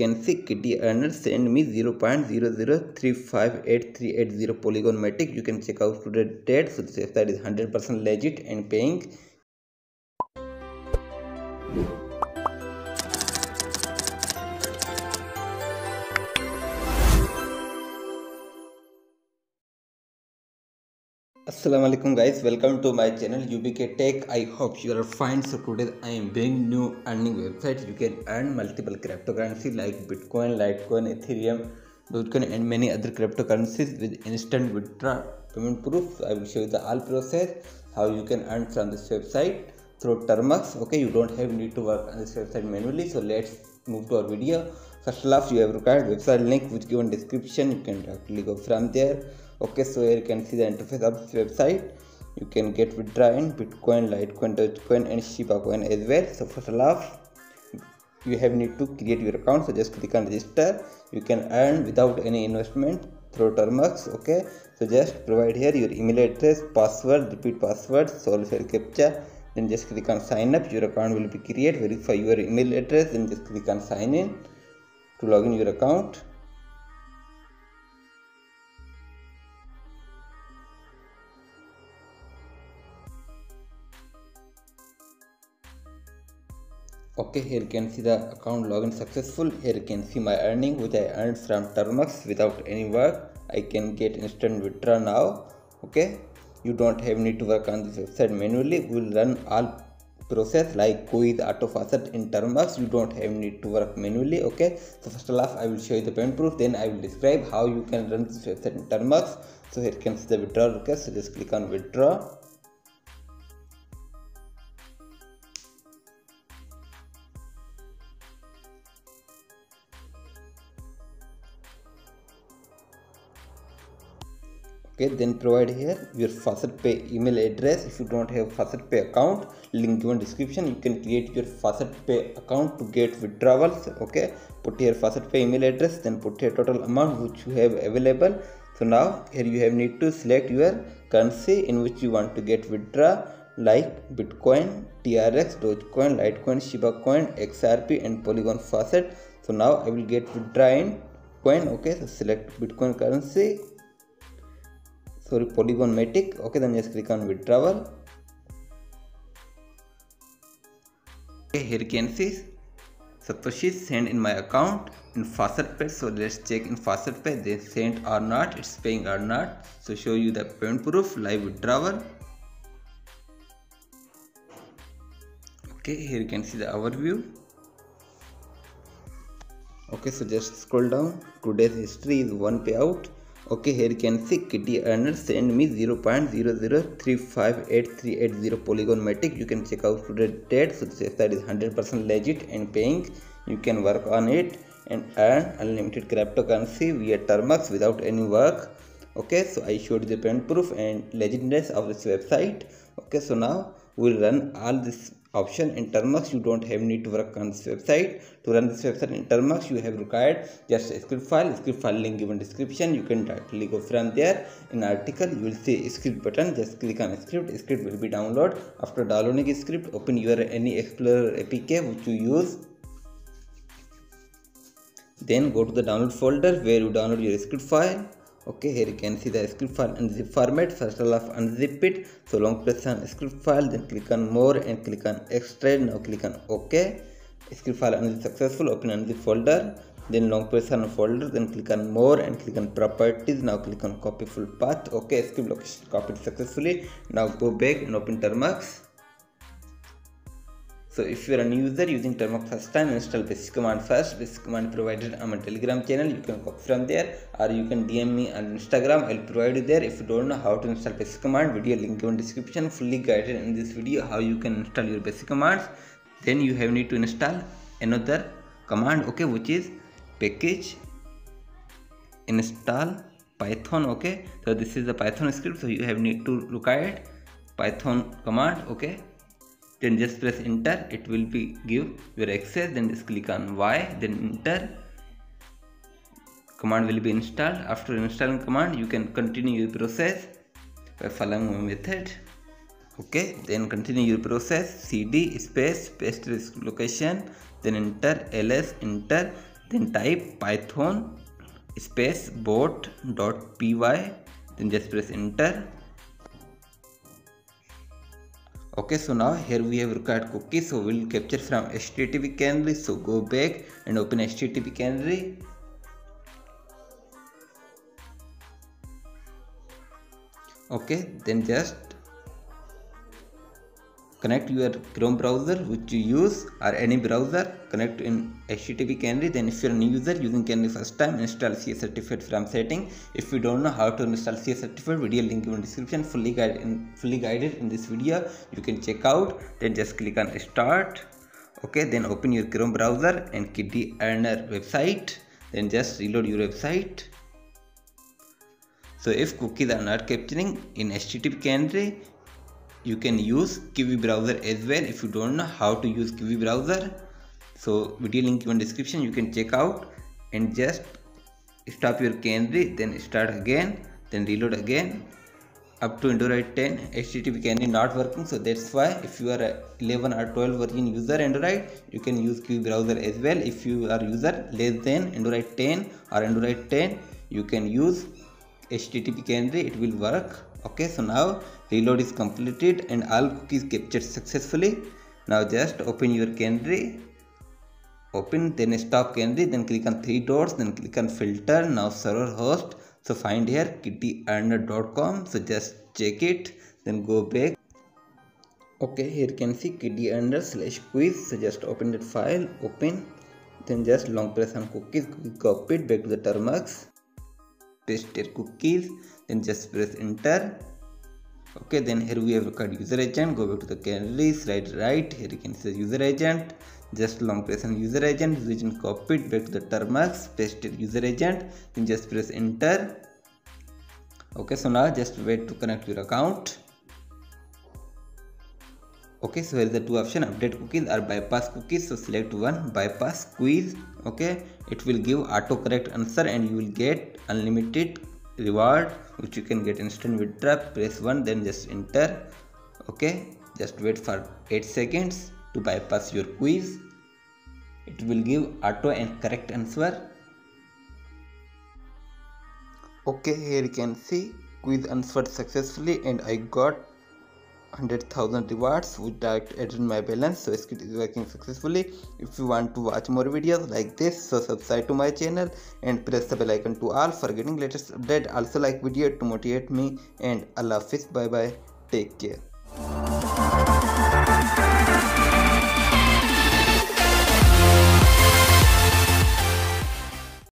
can see kittyunder send me 0.00358380 Polygon Matic. You can check out today date. So this website is 100% legit and paying. Assalamualaikum guys, welcome to my channel UBK Tech. I hope you are fine. So today I am bringing new earning websites. You can earn multiple cryptocurrency like Bitcoin, Litecoin, Ethereum, Dogecoin and many other cryptocurrencies with instant withdrawal payment proof. So I will show you the all process how you can earn from this website through Termux. Okay, you don't have need to work on this website manually. So let's move to our video. First off, you have required website link which given description. You can directly go from there. Okay, so here you can see the interface of this website. You can get withdraw in Bitcoin, Litecoin, Dogecoin and Shiba coin as well. So first off, you have need to create your account. So just click on register. You can earn without any investment through Termux. Okay, so just provide here your email address, password, repeat password, solve your captcha. Then just click on sign up. Your account will be created. Verify your email address. Then just click on sign in to log in your account. Okay, here you can see the account login successful. Here you can see my earning which I earned from Termux without any work. I can get instant withdrawal now. Okay, you don't have need to work on this website manually. We will run all process like quiz, auto faucet in Termux. You don't have need to work manually. Okay, so first of all I will show you the payment proof. Then I will describe how you can run this website in Termux. So here you can see the withdrawal request. So just click on withdraw. Okay, then provide here your FaucetPay email address. If you don't have FaucetPay account, link given description. You can create your FaucetPay account to get withdrawals. Okay, put here FaucetPay email address, then put here total amount which you have available. So now here you have need to select your currency in which you want to get withdraw, like Bitcoin, TRX, Dogecoin, Litecoin, Shiba coin, XRP and Polygon faucet. So now I will get withdraw in coin. Okay, so select Bitcoin currency. Sorry, Polygon Matic. Okay, then just click on withdrawal. Okay, here you can see Satoshi sent in my account in FaucetPay. So let's check in FaucetPay they sent or not, it's paying or not. So show you the payment proof, live withdrawal. Okay, here you can see the overview. Okay, so just scroll down. Today's history is one payout. Okay, here you can see kittyunder send me 0.00358380 Polygon Matic. You can check out today date. So this website is 100% legit and paying. You can work on it and earn unlimited cryptocurrency via Termux without any work. Okay, so I showed the payment proof and legitness of this website. Okay, so now we'll run all this option in Termux. You don't have need to work on this website. To run this website in Termux, you have required just a script file link given description. You can directly go from there. In article you will see script button. Just click on script will be downloaded. After downloading script, open your any Explorer APK which you use. Then go to the download folder where you download your script file. Okay, here you can see the script file and zip format. First of all, unzip it. So long press on script file, then click on more and click on extract. Now click on OK. Script file unzip successful. Open unzip folder. Then long press on folder. Then click on more and click on properties. Now click on copy full path. Okay, script location copied successfully. Now go back and open Termux. So if you are a new user using Termux first time, install basic command first. Basic command provided on my Telegram channel. You can copy from there or you can DM me on Instagram. I'll provide you there. If you don't know how to install basic command, video link in description. Fully guided in this video how you can install your basic commands. Then you have need to install another command, okay, which is package install python. Okay, so this is the Python script. So you have need to look at Python command. Okay, then just press enter. It will be give your access. Then just click on Y, then enter. Command will be installed. After installing command, you can continue your process by following my method. Okay, then continue your process. cd space paste location, then enter ls enter. then type python space bot.py, then just press enter. Okay, so now here we have required cookie, so we'll capture from HTTP Canary. So go back and open HTTP Canary. Okay, then just connect your Chrome browser which you use or any browser, connect in HTTP Canary. Then if you are a new user using Canary first time, install CS certificate from setting. If you don't know how to install CS certificate, video link in description, fully guided in this video, you can check out. Then just click on start. Okay, then open your Chrome browser and kittyunder website, then just reload your website. So if cookies are not capturing in HTTP Canary, you can use Kiwi browser as well. If you don't know how to use Kiwi browser, so video link in description, you can check out. And just stop your Canary, then start again, then reload again up to Android 10. HTTP Canary not working, so that's why if you are a 11 or 12 version user Android, you can use Kiwi browser as well. If you are user less than Android 10 or Android 10, you can use HTTP Canary, it will work. Okay, so now reload is completed and all cookies captured successfully. Now just open your Canary, open, then stop Canary, then click on 3 dots, then click on filter. Now server host, so find here kittyunder.com, so just check it, then go back. Okay, here you can see kittyunder/quiz, so just open that file, open, then just long press on cookies, copy it back to the Termux, paste your cookies, then just press enter. Okay, then here we have required user agent. Go back to the Canary, slide right, here you can see user agent, just long press on user agent, copy it back to the Termux, paste your user agent, then just press enter. Okay, so now just wait to connect your account. Okay, so here is the two option, update cookies or bypass cookies, so select one, bypass quiz. Okay, it will give autocorrect answer and you will get unlimited reward which you can get instant withdraw. Press 1, then just enter. Okay, just wait for 8 seconds to bypass your quiz, it will give auto and correct answer. Okay, here you can see quiz answered successfully and I got 100,000 rewards with direct add in my balance, so it is working successfully. If you want to watch more videos like this, so subscribe to my channel and press the bell icon to all for getting latest update. Also like video to motivate me, and Allah Hafiz, bye bye, take care.